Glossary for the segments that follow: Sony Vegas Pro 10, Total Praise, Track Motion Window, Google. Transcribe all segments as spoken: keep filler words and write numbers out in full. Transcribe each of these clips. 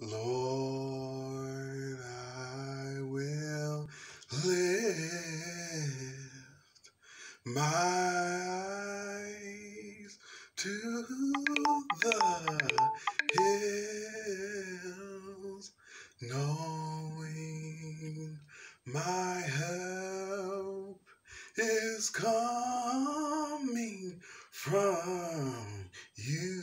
Lord, I will lift my eyes to the hills, knowing my help is coming from you.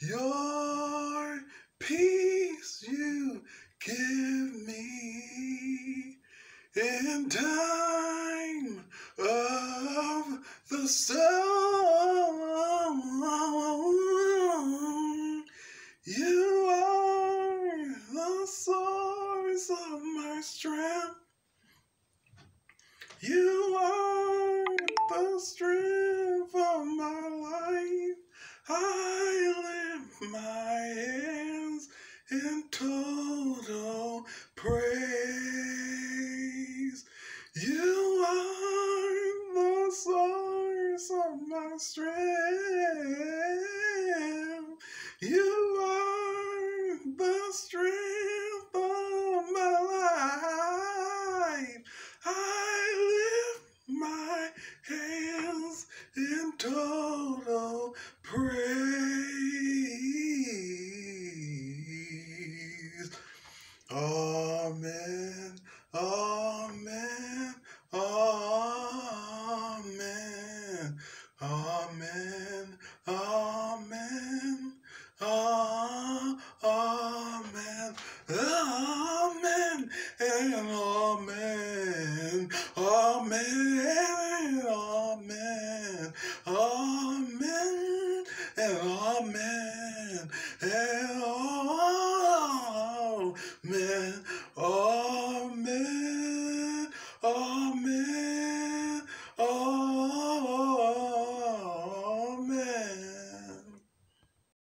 Your peace you give me in time of the storm. You are the source of my strength. You are the strength of my life. I lift my hands in total praise. You are the source of my strength. You are the strength of my life. I lift my hands in total praise. Praise. Amen, amen, amen, amen, amen, amen, amen, amen, and amen, amen, amen, amen. And amen, and amen.